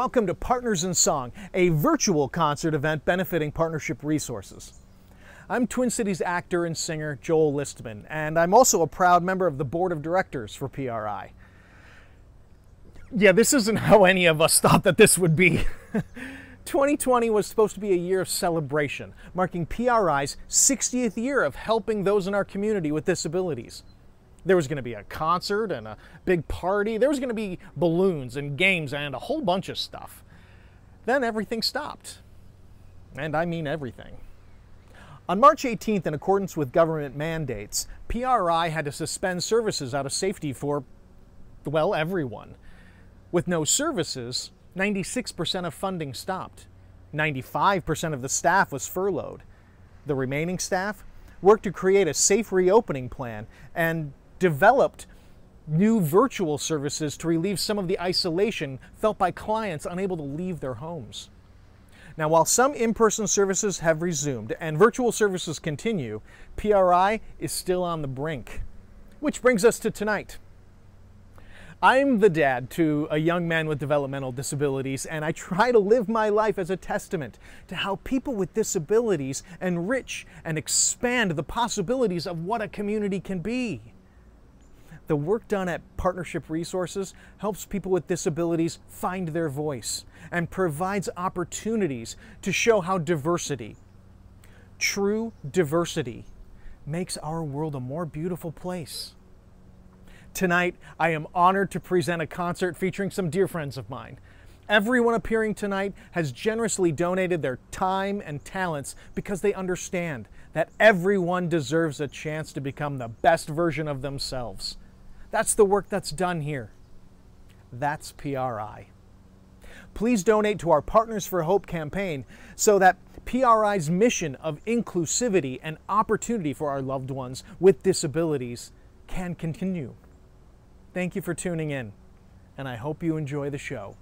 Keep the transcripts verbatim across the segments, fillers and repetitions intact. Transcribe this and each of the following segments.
welcome to Partners in Song, a virtual concert event benefiting Partnership Resources. I'm Twin Cities actor and singer Joel Listman, and I'm also a proud member of the board of directors for P R I. Yeah, this isn't how any of us thought that this would be. twenty twenty was supposed to be a year of celebration, marking P R I's sixtieth year of helping those in our community with disabilities. There was going to be a concert and a big party. There was going to be balloons and games and a whole bunch of stuff. Then everything stopped. And I mean everything. On March eighteenth, in accordance with government mandates, P R I had to suspend services out of safety for, well, everyone. With no services, ninety-six percent of funding stopped. ninety-five percent of the staff was furloughed. The remaining staff worked to create a safe reopening plan and developed new virtual services to relieve some of the isolation felt by clients unable to leave their homes. Now, while some in-person services have resumed and virtual services continue, P R I is still on the brink. Which brings us to tonight. I'm the dad to a young man with developmental disabilities, and I try to live my life as a testament to how people with disabilities enrich and expand the possibilities of what a community can be. The work done at Partnership Resources helps people with disabilities find their voice and provides opportunities to show how diversity, true diversity, makes our world a more beautiful place. Tonight, I am honored to present a concert featuring some dear friends of mine. Everyone appearing tonight has generously donated their time and talents because they understand that everyone deserves a chance to become the best version of themselves. That's the work that's done here. That's P R I. Please donate to our Partners for Hope campaign so that P R I's mission of inclusivity and opportunity for our loved ones with disabilities can continue. Thank you for tuning in, and I hope you enjoy the show.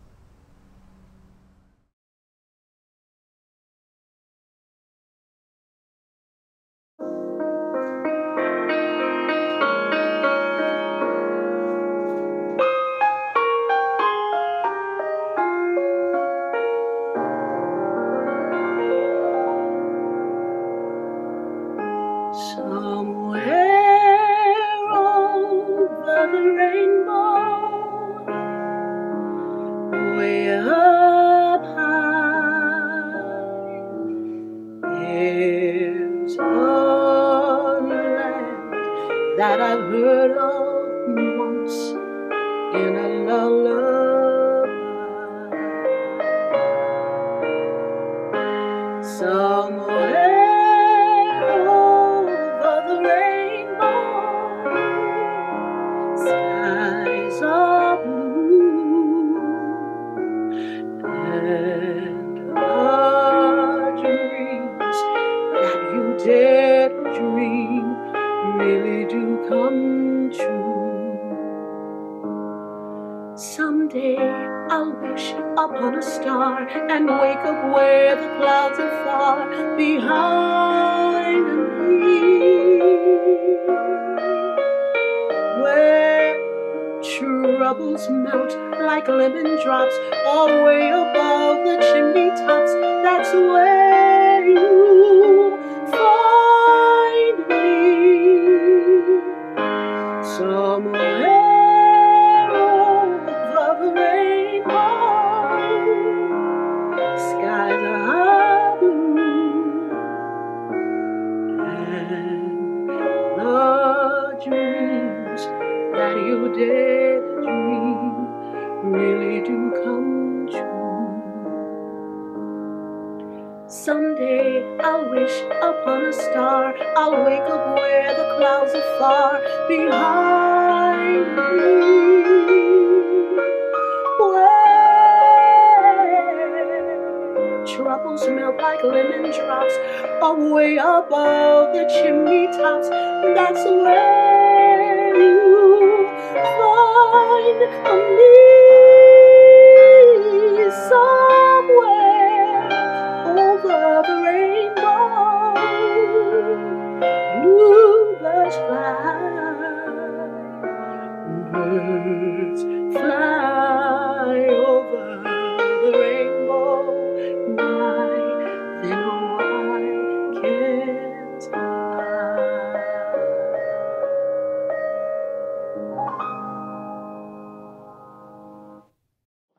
Fly over the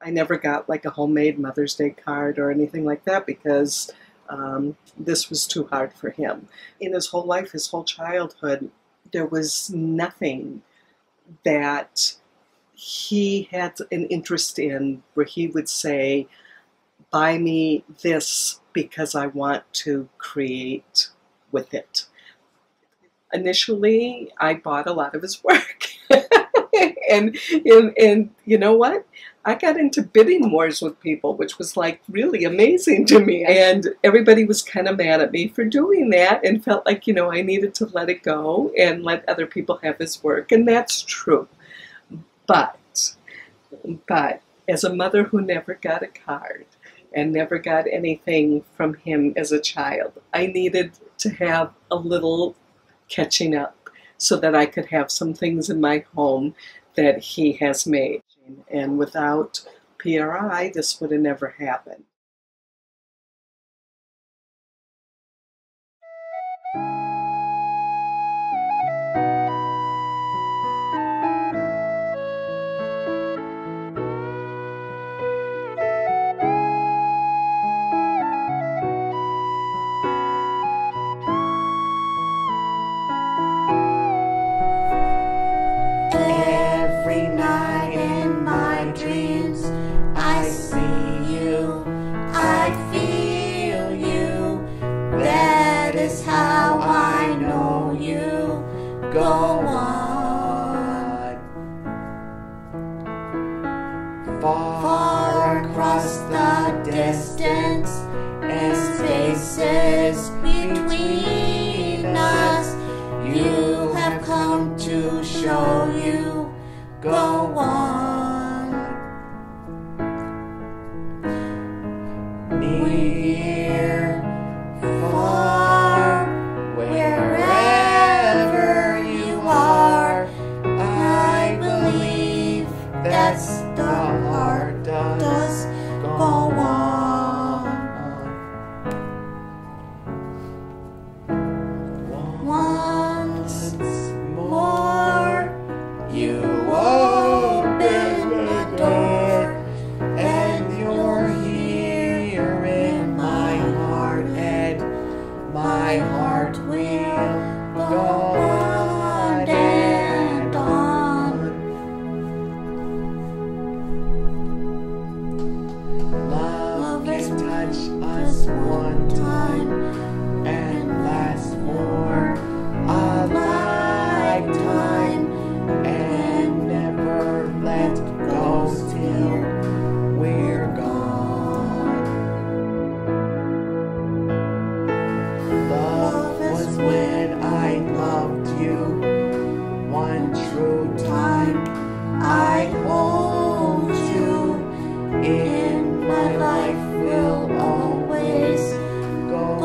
I never got like a homemade Mother's Day card or anything like that because um, this was too hard for him. In his whole life, his whole childhood, there was nothing that he had an interest in where he would say, buy me this because I want to create with it. Initially, I bought a lot of his work. And, and, and you know what? I got into bidding wars with people, which was like really amazing to me. And everybody was kind of mad at me for doing that and felt like, you know, I needed to let it go and let other people have his work. And that's true. But, but as a mother who never got a card and never got anything from him as a child, I needed to have a little catching up so that I could have some things in my home that he has made. And without P R I, this would have never happened. In my life will always go.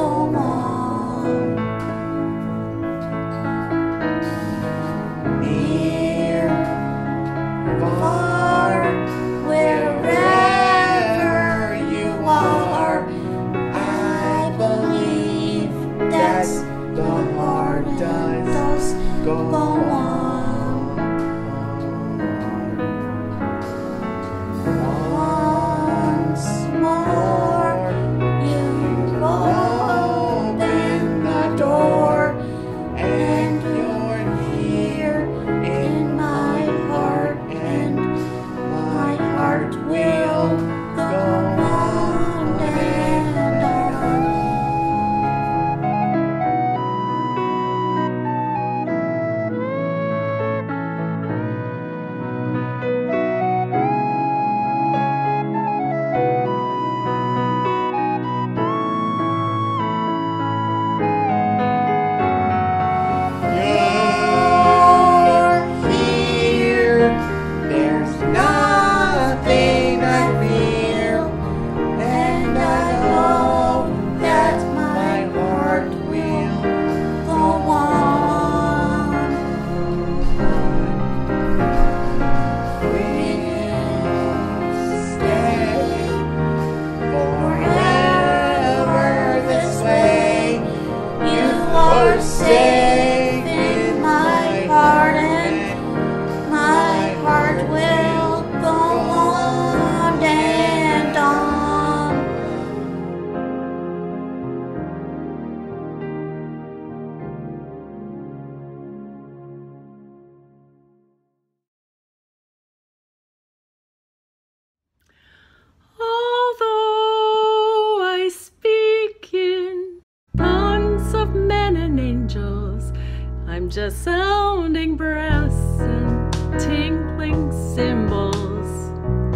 just sounding brass and tinkling cymbals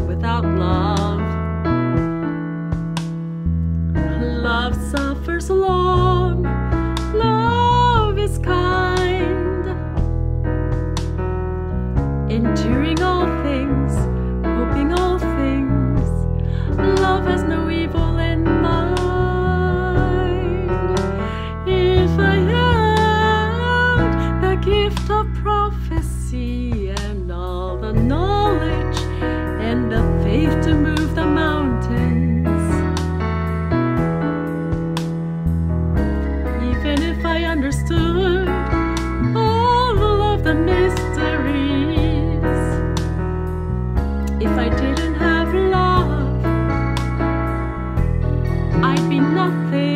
without love. Love suffers long, love is kind, enduring all things, hoping all things. Love has no evil in mind. If I had the gift of prophecy and all the knowledge and the faith to move the mountains, even if I understood all of the mysteries, if I didn't have love, I'd be nothing.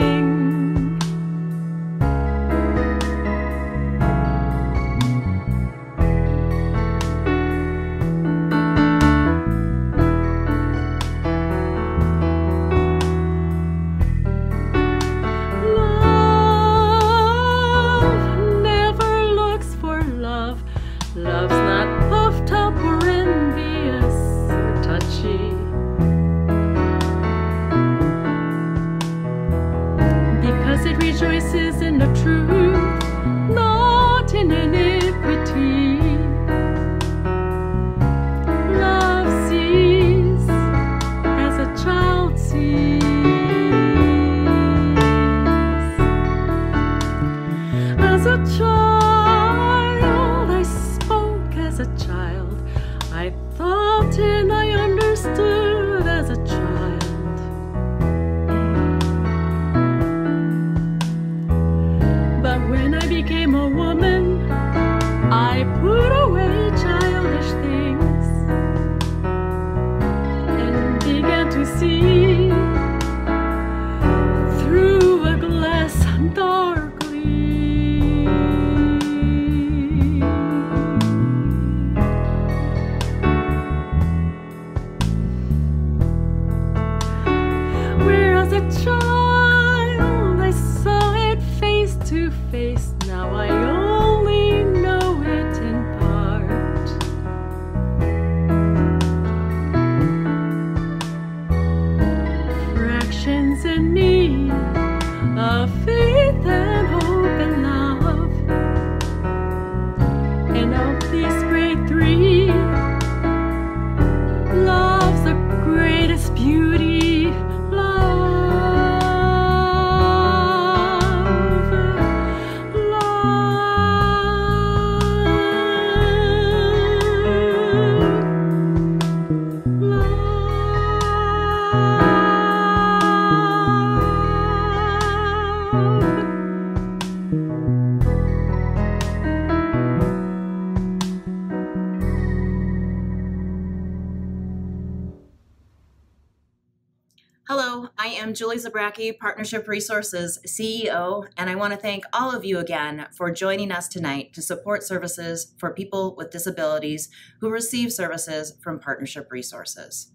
Julie Zabraki, Partnership Resources C E O, and I want to thank all of you again for joining us tonight to support services for people with disabilities who receive services from Partnership Resources.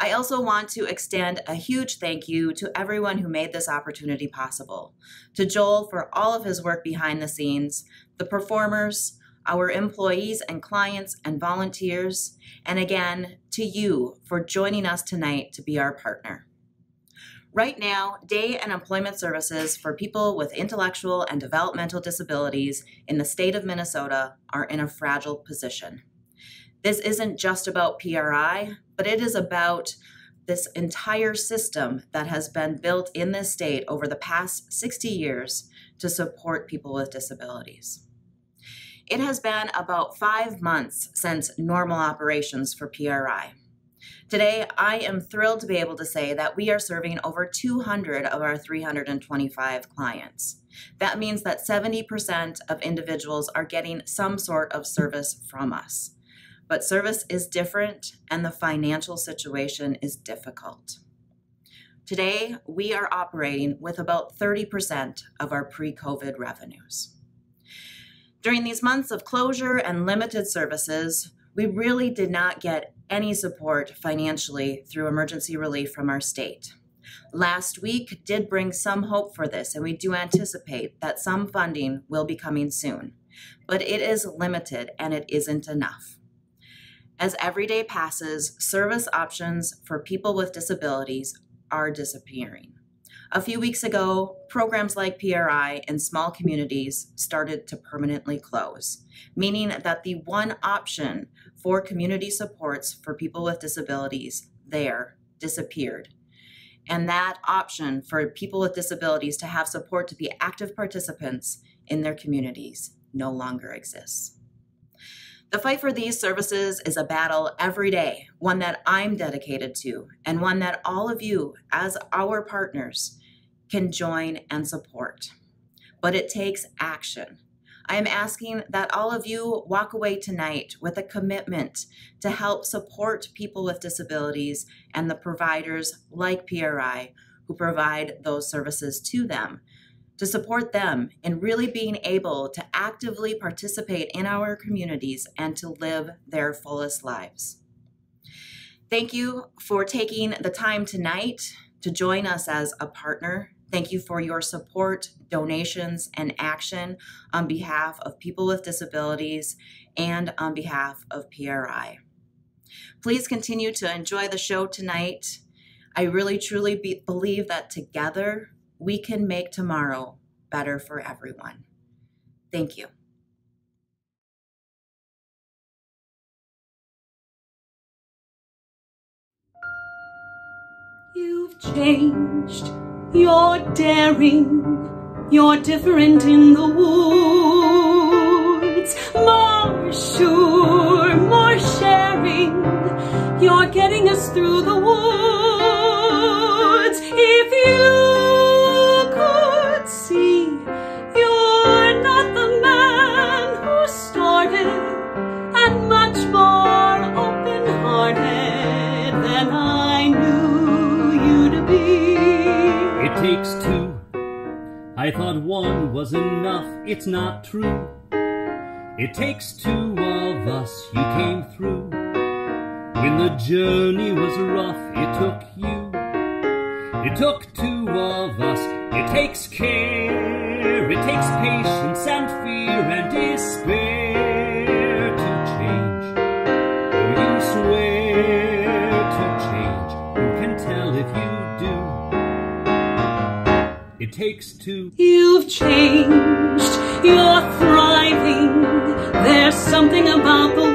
I also want to extend a huge thank you to everyone who made this opportunity possible, to Joel for all of his work behind the scenes, the performers, our employees and clients and volunteers, and again, to you for joining us tonight to be our partner. Right now, day and employment services for people with intellectual and developmental disabilities in the state of Minnesota are in a fragile position. This isn't just about P R I, but it is about this entire system that has been built in this state over the past sixty years to support people with disabilities. It has been about five months since normal operations for P R I. Today, I am thrilled to be able to say that we are serving over two hundred of our three hundred twenty-five clients. That means that seventy percent of individuals are getting some sort of service from us. But service is different, and the financial situation is difficult. Today, we are operating with about thirty percent of our pre-COVID revenues. During these months of closure and limited services, we really did not get any support financially through emergency relief from our state. Last week did bring some hope for this, and we do anticipate that some funding will be coming soon. But it is limited and it isn't enough. As every day passes, service options for people with disabilities are disappearing. A few weeks ago, programs like P R I in small communities started to permanently close, meaning that the one option for community supports for people with disabilities there disappeared. And that option for people with disabilities to have support to be active participants in their communities no longer exists. The fight for these services is a battle every day, one that I'm dedicated to, and one that all of you, as our partners, can join and support. But it takes action. I am asking that all of you walk away tonight with a commitment to help support people with disabilities and the providers like P R I who provide those services to them, to support them in really being able to actively participate in our communities and to live their fullest lives. Thank you for taking the time tonight to join us as a partner. Thank you for your support, donations, and action on behalf of people with disabilities and on behalf of P R I. Please continue to enjoy the show tonight. I really truly be- believe that together, we can make tomorrow better for everyone. Thank you. You've changed, you're daring, you're different in the woods. More sure, more sharing, you're getting us through the woods. If you see, you're not the man who started, and much more open-hearted than I knew you to be. It takes two. I thought one was enough. It's not true. It takes two of us. You came through. When the journey was rough, it took you. It took two of us. It takes care, it takes patience and fear and despair to change. Oh, you swear to change, who can tell if you do? It takes two. You've changed, you're thriving, there's something about the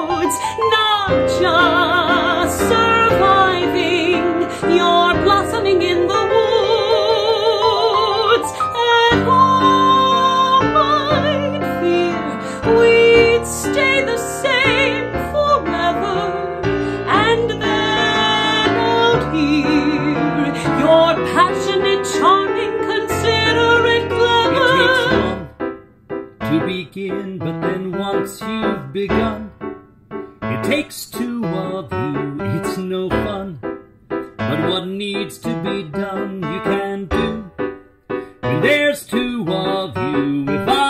woods, not just surviving, you're blossoming in the charming, considerate, clever. It takes one to begin, but then once you've begun, it takes two of you, it's no fun. But what needs to be done, you can do. And there's two of you, if I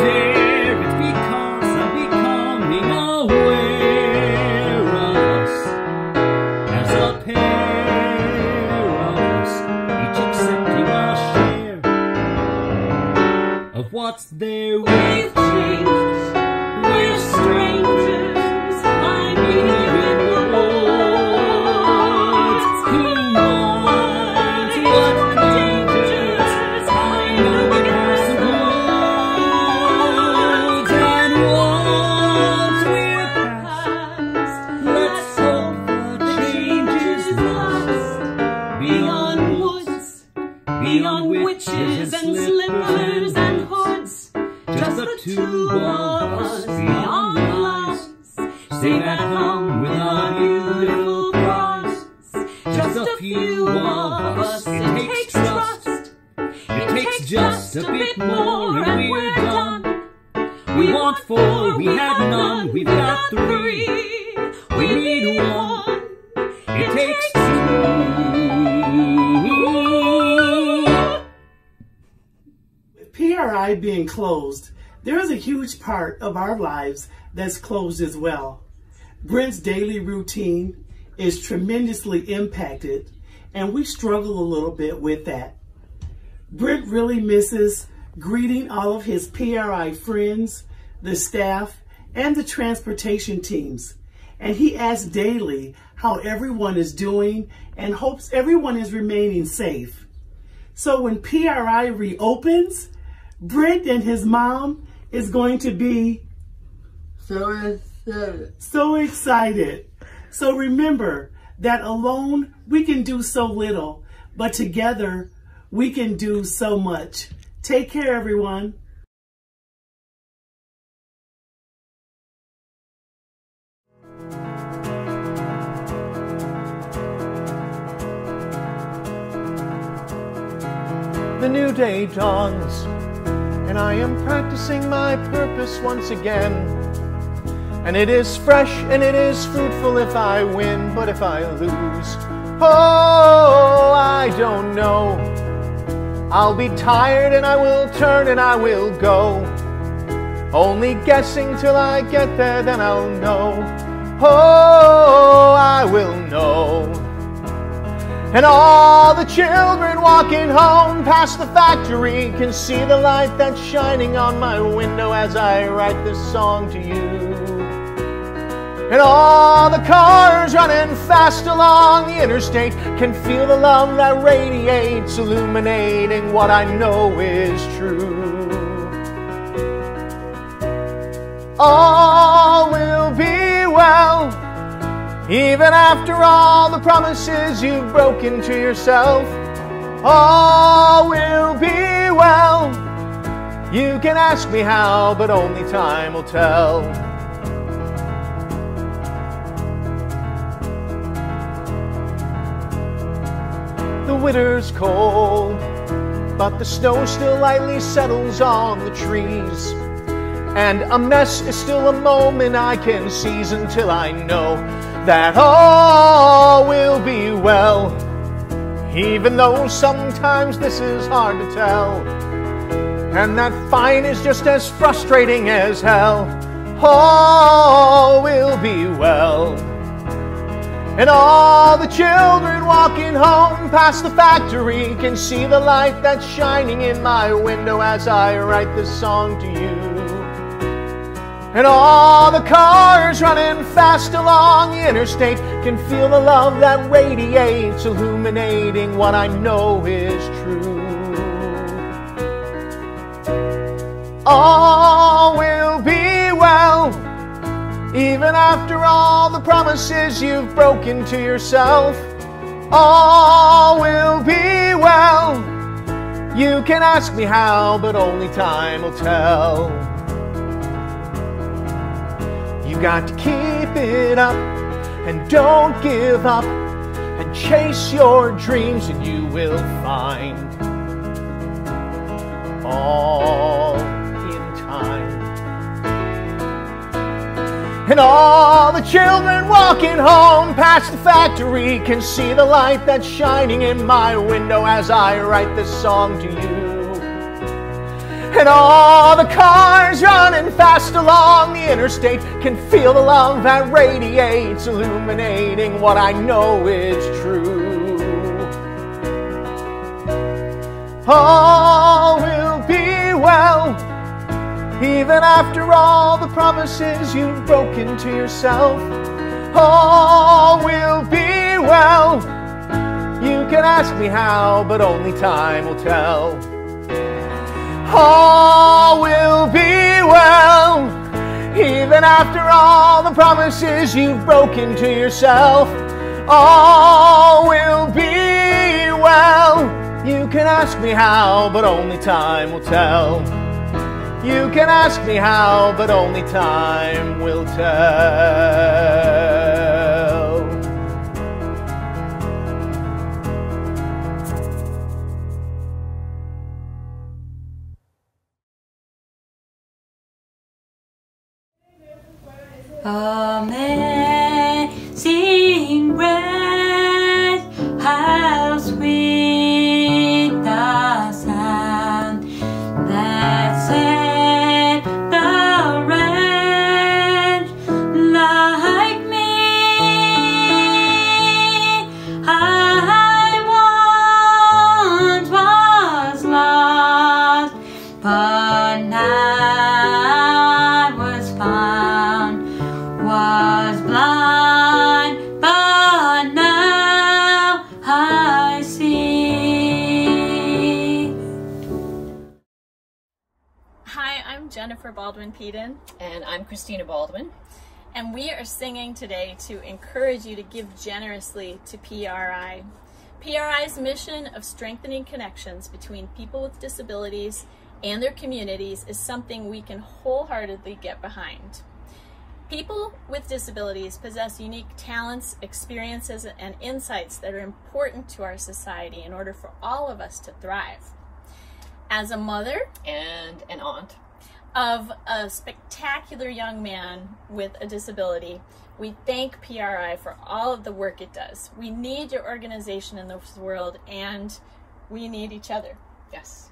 dare, it's because I'm becoming aware of us as a pair. What's there? We've changed, we're strangers, I'm here in the woods. Who knows what dangers I know against the woods? And once we're past, let's hope the change is lost. Beyond woods, beyond witches and slippers and two of us beyond lies, sing at home with our beautiful cries. Just a few of us, it takes trust. It takes just a bit more and we're done. We want four, we had none, we've got three. We need one, it takes two. With P R I being closed, there is a huge part of our lives that's closed as well. Brent's daily routine is tremendously impacted, and we struggle a little bit with that. Brent really misses greeting all of his P R I friends, the staff, and the transportation teams. And he asks daily how everyone is doing and hopes everyone is remaining safe. So when P R I reopens, Brent and his mom is going to be so excited. So excited. So remember that alone we can do so little, but together we can do so much. Take care, everyone. The new day dawns, and I am practicing my purpose once again. And it is fresh and it is fruitful if I win, but if I lose, oh, I don't know. I'll be tired and I will turn and I will go. Only guessing till I get there, then I'll know. Oh, I will know. And all the children walking home past the factory can see the light that's shining on my window as I write this song to you. And all the cars running fast along the interstate can feel the love that radiates, illuminating what I know is true. All will be well. Even after all the promises you've broken to yourself, all will be well. You can ask me how, but only time will tell. The winter's cold, but the snow still lightly settles on the trees. And a mess is still a moment I can seize until I know that all will be well, even though sometimes this is hard to tell, and that fine is just as frustrating as hell. All will be well. And all the children walking home past the factory can see the light that's shining in my window as I write this song to you. And all the cars running fast along the interstate can feel the love that radiates, illuminating what I know is true. All will be well, even after all the promises you've broken to yourself. All will be well. You can ask me how, but only time will tell. You got to keep it up and don't give up and chase your dreams and you will find all in time. And all the children walking home past the factory can see the light that's shining in my window as I write this song to you. And all the cars running fast along the interstate can feel the love that radiates, illuminating what I know is true. All will be well, even after all the promises you've broken to yourself. All will be well. You can ask me how, but only time will tell. All will be well, even after all the promises you've broken to yourself. All will be well. You can ask me how, but only time will tell. You can ask me how, but only time will tell. Amazing grace, how sweet the sound that saved the wretch like me. I once was lost, but Jennifer Baldwin Peden. And I'm Christina Baldwin. And we are singing today to encourage you to give generously to P R I. P R I's mission of strengthening connections between people with disabilities and their communities is something we can wholeheartedly get behind. People with disabilities possess unique talents, experiences, and insights that are important to our society in order for all of us to thrive. As a mother and an aunt of a spectacular young man with a disability, we thank P R I for all of the work it does. We need your organization in this world, and we need each other. Yes.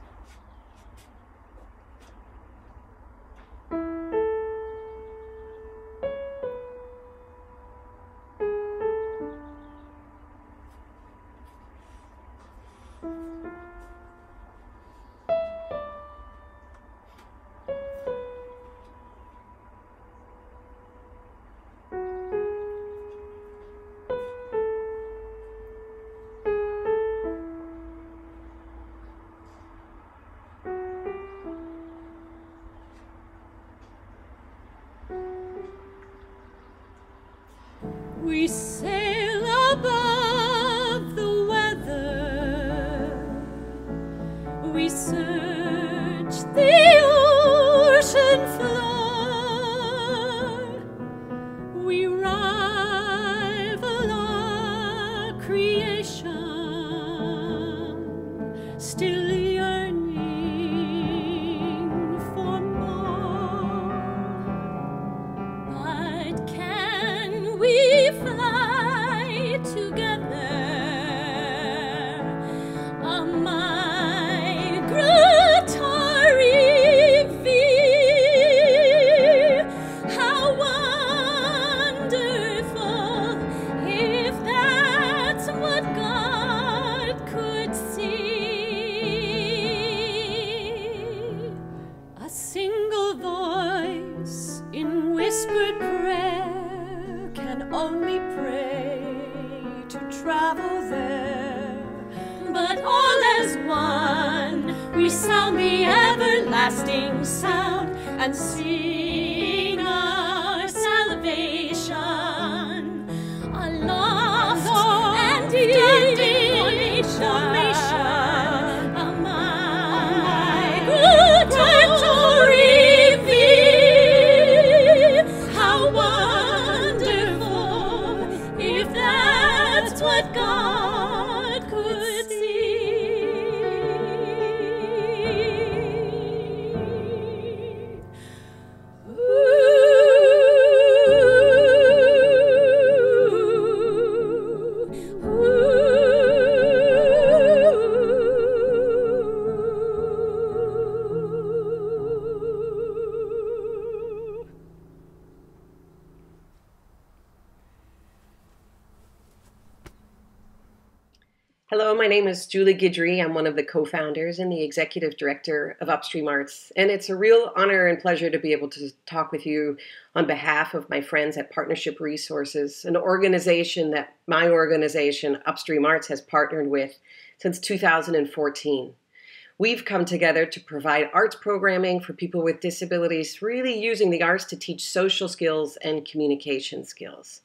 We sail above the weather, we search the ocean floor, we rival our creation, still yearning for more, but can we fly together, a migratory V. How wonderful if that's what God could see. A single voice in whispered prayer can only pray to travel there, but all as one we sound the everlasting sound and sing our salvation aloft and deep in formation, a migratory. My name is Julie Guidry. I'm one of the co-founders and the executive director of Upstream Arts, and it's a real honor and pleasure to be able to talk with you on behalf of my friends at Partnership Resources, an organization that my organization, Upstream Arts, has partnered with since two thousand fourteen. We've come together to provide arts programming for people with disabilities, really using the arts to teach social skills and communication skills.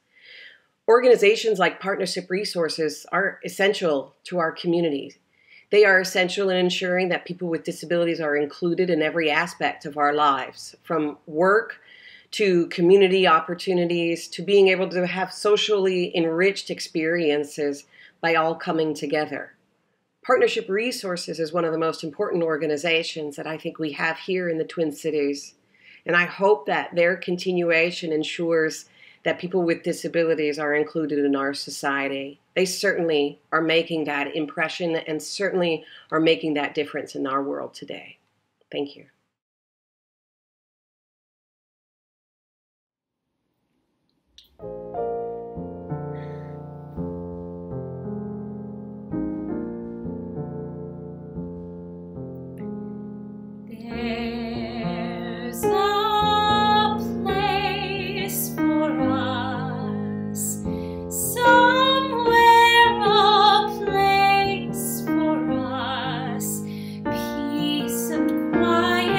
Organizations like Partnership Resources are essential to our communities. They are essential in ensuring that people with disabilities are included in every aspect of our lives, from work to community opportunities to being able to have socially enriched experiences by all coming together. Partnership Resources is one of the most important organizations that I think we have here in the Twin Cities, and I hope that their continuation ensures that people with disabilities are included in our society. They certainly are making that impression and certainly are making that difference in our world today. Thank you. Why?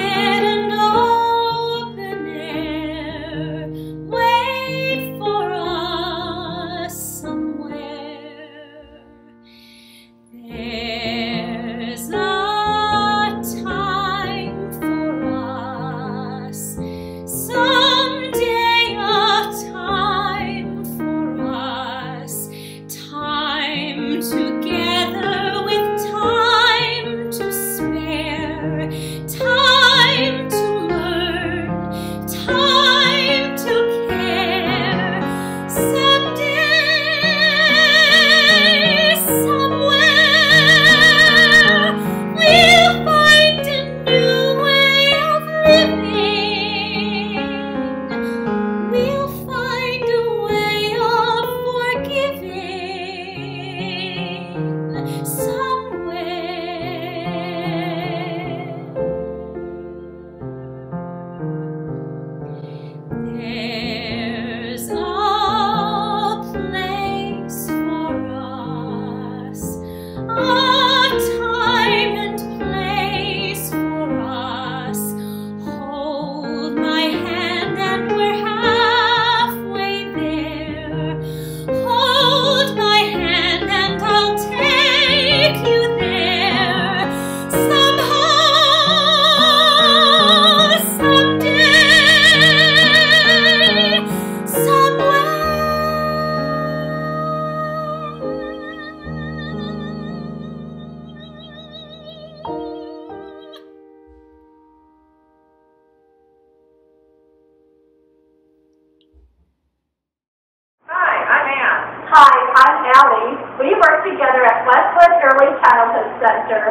Childhood Center.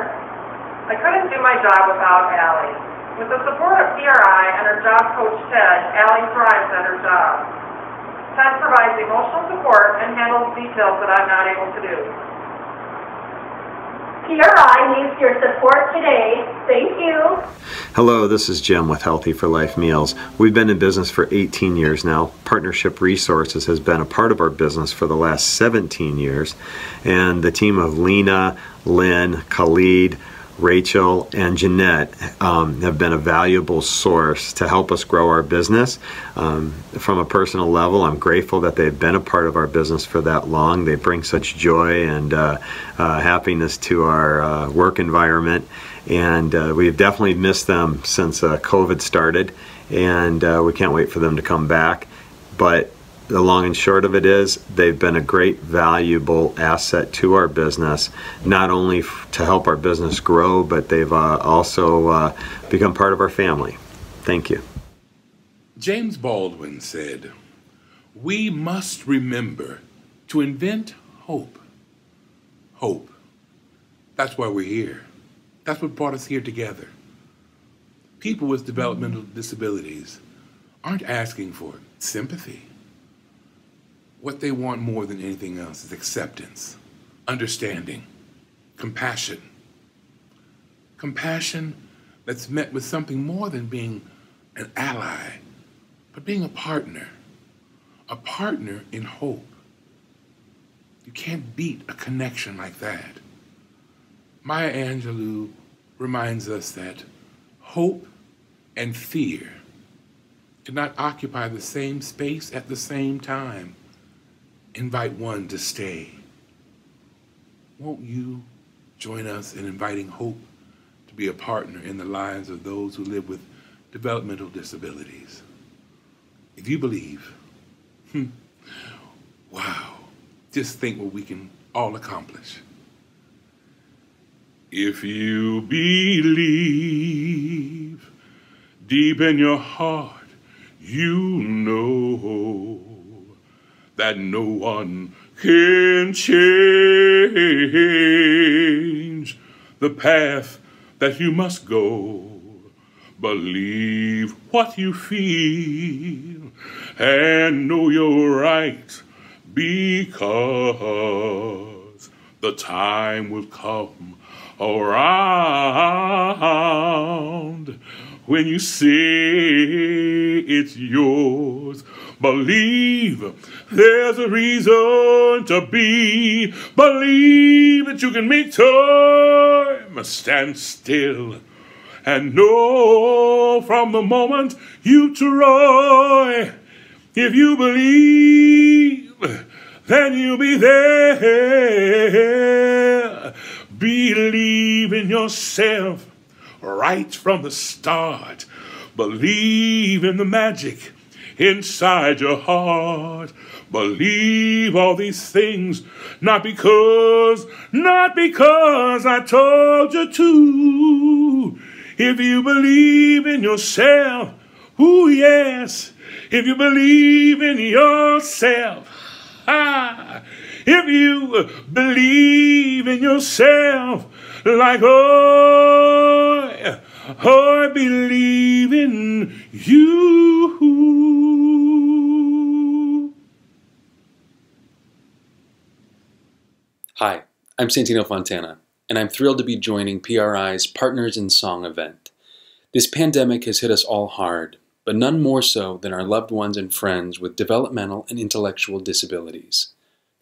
I couldn't do my job without Allie. With the support of P R I and her job coach Ted, Allie thrives at her job. Ted provides emotional support and handles details that I'm not able to do. P R I needs your support today. Thank you. Hello, this is Jim with Healthy for Life Meals. We've been in business for eighteen years now. Partnership Resources has been a part of our business for the last seventeen years. And the team of Lena, Lynn, Khalid, Rachel, and Jeanette um, have been a valuable source to help us grow our business. Um, from a personal level, I'm grateful that they've been a part of our business for that long. They bring such joy and uh, uh, happiness to our uh, work environment. And uh, we've definitely missed them since uh, COVID started. And uh, we can't wait for them to come back. But the long and short of it is they've been a great, valuable asset to our business, not only f to help our business grow, but they've uh, also uh, become part of our family. Thank you. James Baldwin said, "We must remember to invent hope." Hope. That's why we're here. That's what brought us here together. People with developmental disabilities aren't asking for sympathy. What they want more than anything else is acceptance, understanding, compassion. Compassion that's met with something more than being an ally, but being a partner, a partner in hope. You can't beat a connection like that. Maya Angelou reminds us that hope and fear cannot occupy the same space at the same time. Invite one to stay. Won't you join us in inviting hope to be a partner in the lives of those who live with developmental disabilities? If you believe, hmm, wow, just think what we can all accomplish. If you believe, deep in your heart, you know that no one can change the path that you must go. Believe what you feel and know you're right, because the time will come around when you say it's yours. Believe there's a reason to be. Believe that you can make time stand still and know from the moment you try. If you believe, then you'll be there. Believe in yourself right from the start. Believe in the magic inside your heart. Believe all these things, not because, not because I told you to. If you believe in yourself, ooh yes, if you believe in yourself, ah, if you believe in yourself, like I, I believe in you. Hi, I'm Santino Fontana, and I'm thrilled to be joining P R I's Partners in Song event. This pandemic has hit us all hard, but none more so than our loved ones and friends with developmental and intellectual disabilities.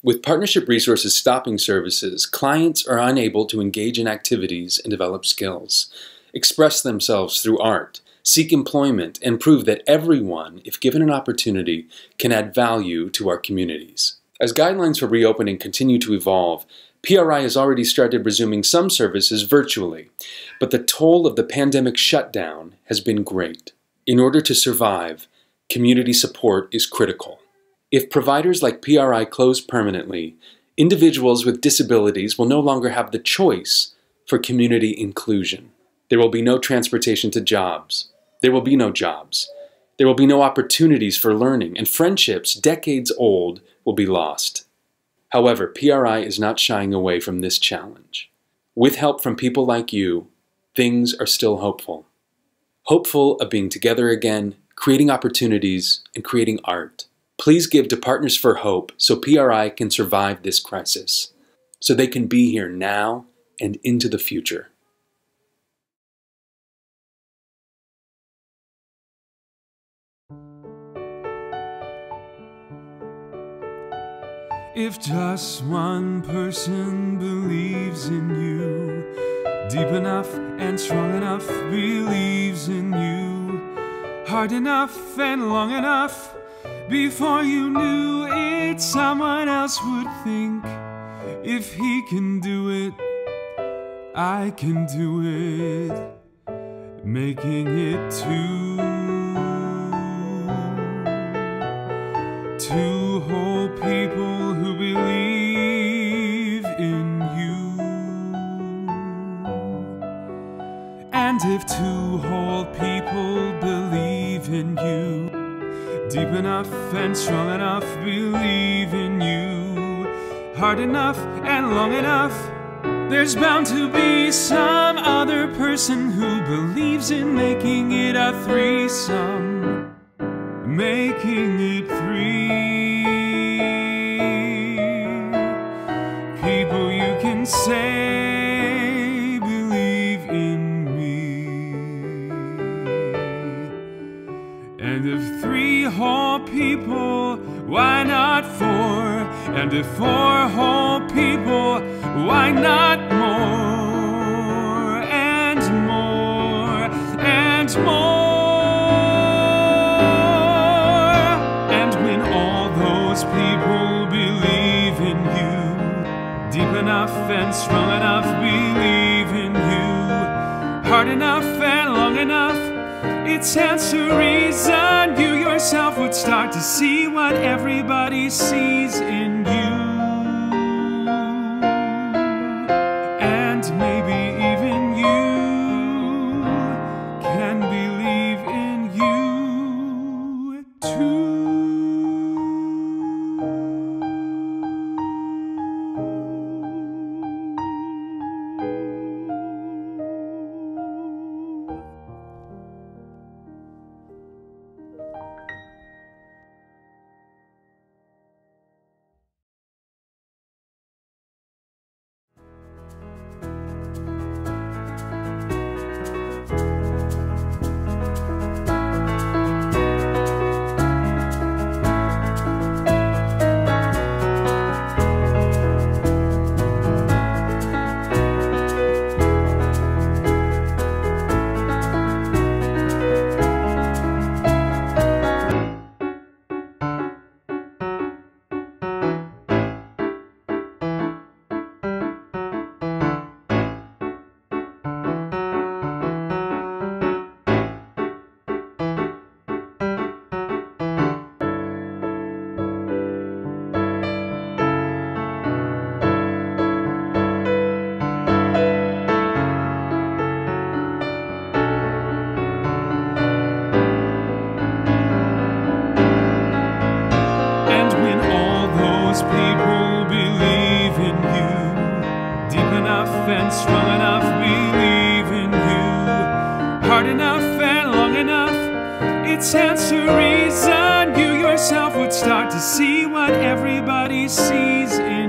With Partnership Resources stopping services, clients are unable to engage in activities and develop skills, express themselves through art, seek employment, and prove that everyone, if given an opportunity, can add value to our communities. As guidelines for reopening continue to evolve, P R I has already started resuming some services virtually, but the toll of the pandemic shutdown has been great. In order to survive, community support is critical. If providers like P R I close permanently, individuals with disabilities will no longer have the choice for community inclusion. There will be no transportation to jobs. There will be no jobs. There will be no opportunities for learning, and friendships decades old will be lost. However, P R I is not shying away from this challenge. with help from people like you, things are still hopeful. Hopeful of being together again, creating opportunities, and creating art. Please give to Partners for Hope so P R I can survive this crisis, so they can be here now and into the future. If just one person believes in you, deep enough and strong enough believes in you, hard enough and long enough, before you knew it, someone else would think, if he can do it, I can do it, making it two, two whole people. Believe in you. And if two whole people believe in you, deep enough and strong enough believe in you, hard enough and long enough, there's bound to be some other person who believes in making it a threesome, making it three. Say, believe in me. And if three whole people, why not four? And if four whole people, why not more? And more, and more. And when all those people believe in you, deep enough and strong enough, believe in you, hard enough and long enough, it stands to reason you yourself would start to see what everybody sees in you. And maybe even you can believe in you too. Start to see what everybody sees in